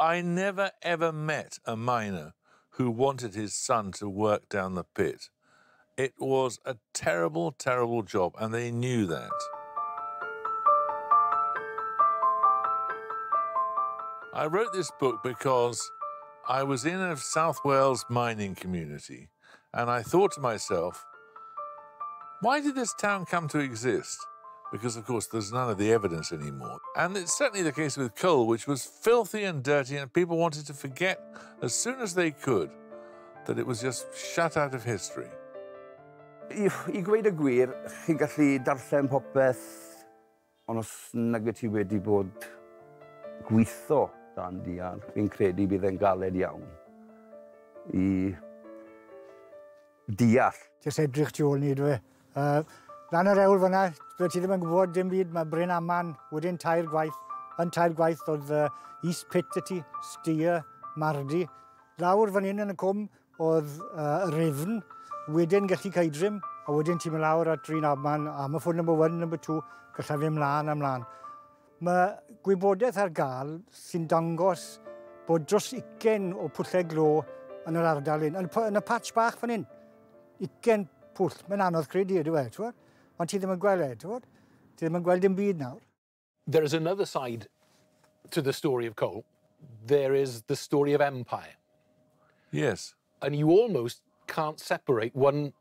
I never ever met a miner who wanted his son to work down the pit. It was a terrible, terrible job, and they knew that. I wrote this book because I was in a South Wales mining community, and I thought to myself, why did this town come to exist? Because, of course, there's none of the evidence anymore. And it's certainly the case with coal, which was filthy and dirty, and people wanted to forget as soon as they could that it was just shut out of history. I gweud y gwir, chi'n gallu darllen popeth, ond os nag wyt ti wedi bod gweithio dan diar, fi'n credu bydd e'n galed iawn I deall. Jyst edrych tu ôl ni, dwi. Lan yr ewl fyna, dwi ti ddim yn gwybod dim byd, mae Bryn Amman wedi'n tair gwaith. Yn tair gwaith oedd East Pit y ti, Steer, Mardi. Lawr fan hyn yn y cwm oedd Rifn. Wedyn gallu caedrym, a wedyn ti'n mynd lawr at Bryn Amman, a mae ffôn #1, #2, gallai fi ymlaen amlaen. Mae gwybodaeth ar gael sy'n dangos bod dros 20 o pwllau glo yn yr ardal hyn. Yn y patch bach fan hyn, 20 pwll. Mae'n anodd credu, ydy wedi, ti'n gwybod? Ond ti ddim yn gweld e, ti'n gwybod? Ti ddim yn gweld dim byd nawr. There is another side to the story of coal. There is the story of empire. Yes. And you almost can't separate one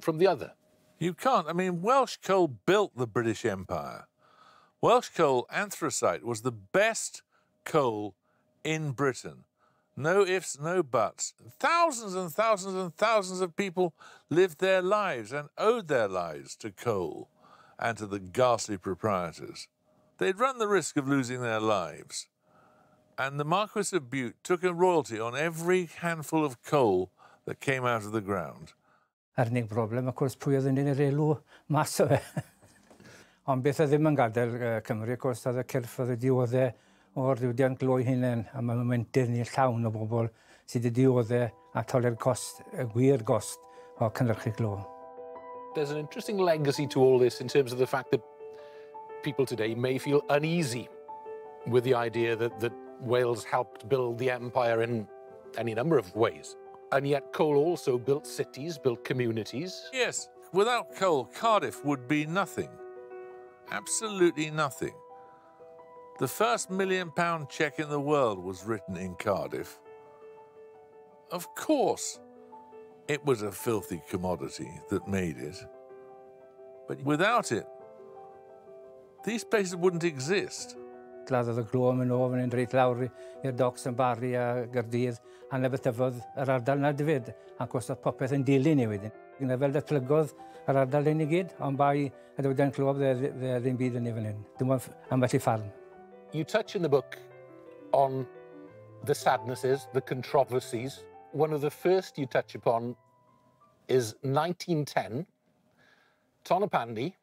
from the other. You can't. I mean, Welsh coal built the British Empire. Welsh coal, anthracite, was the best coal in Britain. No ifs, no buts. Thousands and thousands and thousands of people lived their lives and owed their lives to coal and to the ghastly proprietors. They'd run the risk of losing their lives. And the Marquis of Butte took a royalty on every handful of coal that came out of the ground. Arnig problem, of course, pwy oedd yn un elw mas o fe. Ond beth oedd ddim yn gadael Cymru, of course, oedd y cyrff oedd y dioddau o'r ddiwydiant gloi hunain, a mae momentydd ni'n llawn o bobl sydd y dioddau a tolau'r gost, y gwir gost o cynhyrchu glo. There's an interesting legacy to all this in terms of the fact that people today may feel uneasy with the idea that Wales helped build the empire in any number of ways. And yet coal also built cities, built communities. Yes. Without coal, Cardiff would be nothing. Absolutely nothing. The first £1 million cheque in the world was written in Cardiff. Of course, it was a filthy commodity that made it. But without it, these places wouldn't exist. Gladdodd y glo yn mynd o, fan hyn reit lawr i'r docks yn Bari a Gaerdydd, a na bytyfodd yr ardal na dyfyd, ac os oedd popeth yn dilyn ni wedyn. Gyda fel datblygodd yr ardal hyn I gyd, ond bai y dywydiant glo dde ddim byd yn ei fan hyn. Dim ond ambell I ffarm. You touch in the book on the sadnesses, the controversies. One of the first you touch upon is 1910, Tonopandy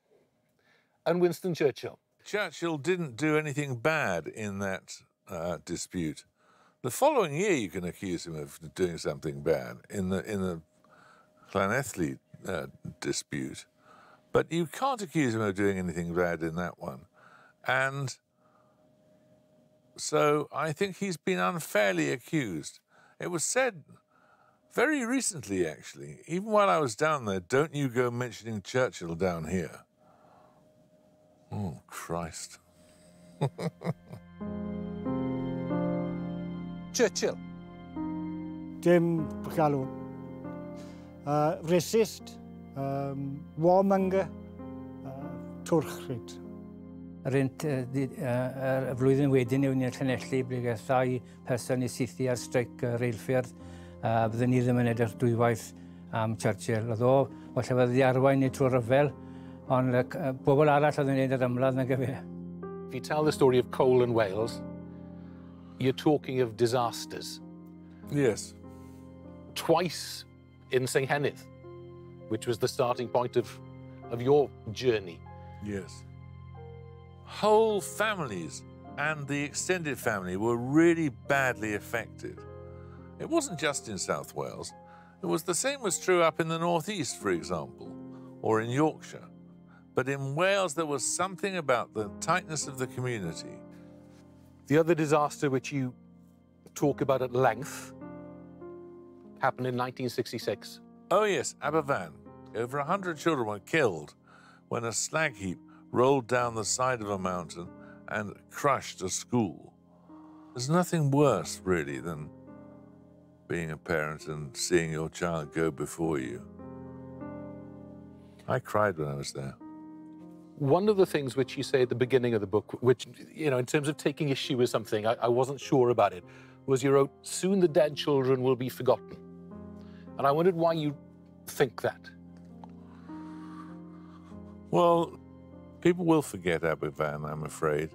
and Winston Churchill. Churchill didn't do anything bad in that dispute. The following year, you can accuse him of doing something bad in the Clanethley dispute, but you can't accuse him of doing anything bad in that one. And so I think he's been unfairly accused. It was said very recently, actually, even while I was down there, don't you go mentioning Churchill down here. Oh, Christ. Churchill. Dim galw. Racist, warmonger, twrchyd. Yr un flwyddyn wedyn yw'n i'r Llanelli, ble gaeth ddau person I seithi ar streic reilffyrdd. Byddwn ni ddim yn edrych dwywaith am Churchill. Oedd o, falle fyddi arwain neu trwy'r ryfel, ond bobl arall oedd yn gwneud yr ymladd na gyfer. If you tell the story of coal in Wales, you're talking of disasters. Yes. Twice in Senghenydd, which was the starting point of your journey. Yes. Whole families and the extended family were really badly affected. It wasn't just in South Wales. The same was true up in the northeast, for example, or in Yorkshire. But in Wales, there was something about the tightness of the community. The other disaster which you talk about at length happened in 1966. Oh yes, Aberfan. Over 100 children were killed when a slag heap rolled down the side of a mountain and crushed a school. There's nothing worse, really, than being a parent and seeing your child go before you. I cried when I was there. One of the things which you say at the beginning of the book, which, you know, in terms of taking issue with something, I wasn't sure about it, was you wrote, "Soon the dead children will be forgotten." And I wondered why you think that. Well, people will forget Aberfan, I'm afraid,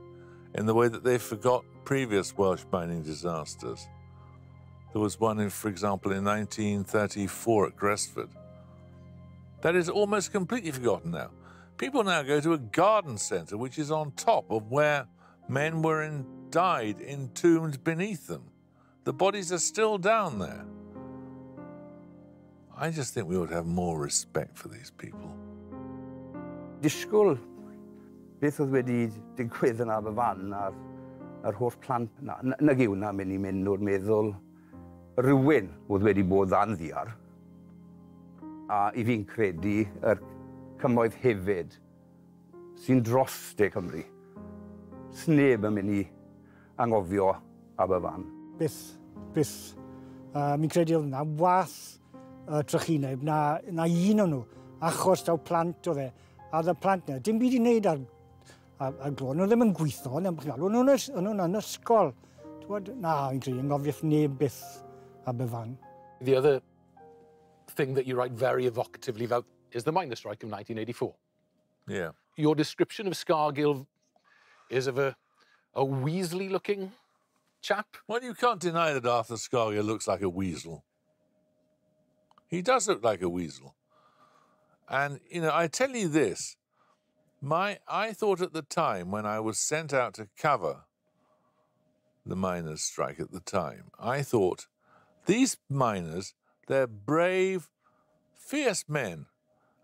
in the way that they forgot previous Welsh mining disasters. There was one, for example, in 1934 at Gresford. That is almost completely forgotten now. People now go to a garden centre which is on top of where men were died entombed beneath them. The bodies are still down there. I just think we ought to have more respect for these people. Disgwyl beth oedd wedi digwydd yn Aberfan a'r holl plant nag yw na mynd i mynd o'r meddwl rhywun oedd wedi bod ddan ddiar. A I fi'n credu cymoedd hefyd sy'n dros de Cymru. Sneb yn mynd i angofio Aberfan. Byth. Mi'n credu oedd yna wath trychineb na un o'n nhw, achos daw plant oedd e. A oedd y plant yna, dim byd I wneud ar glon. Nhw ddim yn gweithio, nhw nhw'n yn ysgol. Na, mi'n credu, angofiaeth neb byth Aberfan. The other thing that you write very evocatively about is the miner strike of 1984. Yeah. Your description of Scargill is of a weaselly-looking chap. Well, you can't deny that Arthur Scargill looks like a weasel. He does look like a weasel. And, you know, I tell you this, I thought at the time when I was sent out to cover the miners' strike at the time, I thought, these miners, they're brave, fierce men,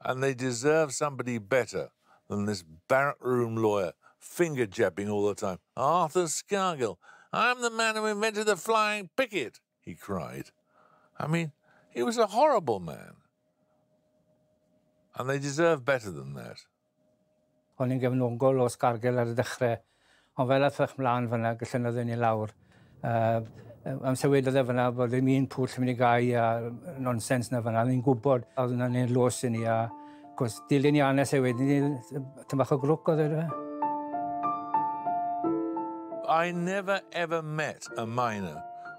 and they deserve somebody better than this barrack room lawyer finger-jabbing all the time. Arthur Scargill, I'm the man who invented the flying picket, he cried. I mean, he was a horrible man. And they deserve better than that. O'n i'n gefnogol o Scargill ar y dechrau, ond fel athach mlaen fyna, gallwn ni lawr. Amsewedodd e fyna bod ddim un pwll yn mynd I gau a nonsens na fyna. Ni'n gwybod oedd yna'n un los I ni a dilyn I anes e wedyn, tymach o grwc oedd e. I never ever met a miner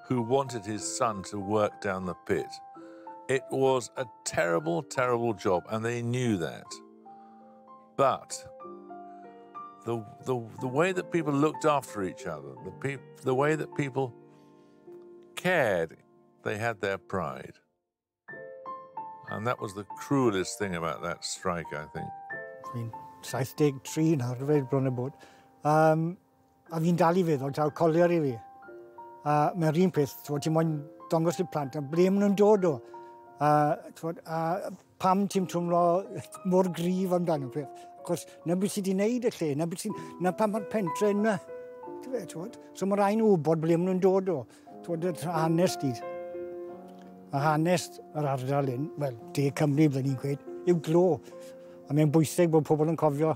who wanted his son to work down the pit. It was a terrible, terrible job, and they knew that. But the way that people looked after each other, the way that people cared, they had their pride. And that was the cruelest thing about that strike, I think. I mean, 73 nawr, rwy'n bron bod. A fi'n dal I feddwl, taw colio'r I fi. Mae'r un peth, ti'n moyn dongos i'r plant, a ble maen nhw'n dod o. Pam ti'n twmlo mor grif amdano peth. Cos na beth sydd wedi wneud y lle, na pam mae'r pentre yna. So mae rhaid nhw wybod ble maen nhw'n dod o. Hanes gyd. A hanes yr ardal hyn, wel, De Cymru, byddwn ni'n gweud, yw glo. A mae'n bwysig bod pobl yn cofio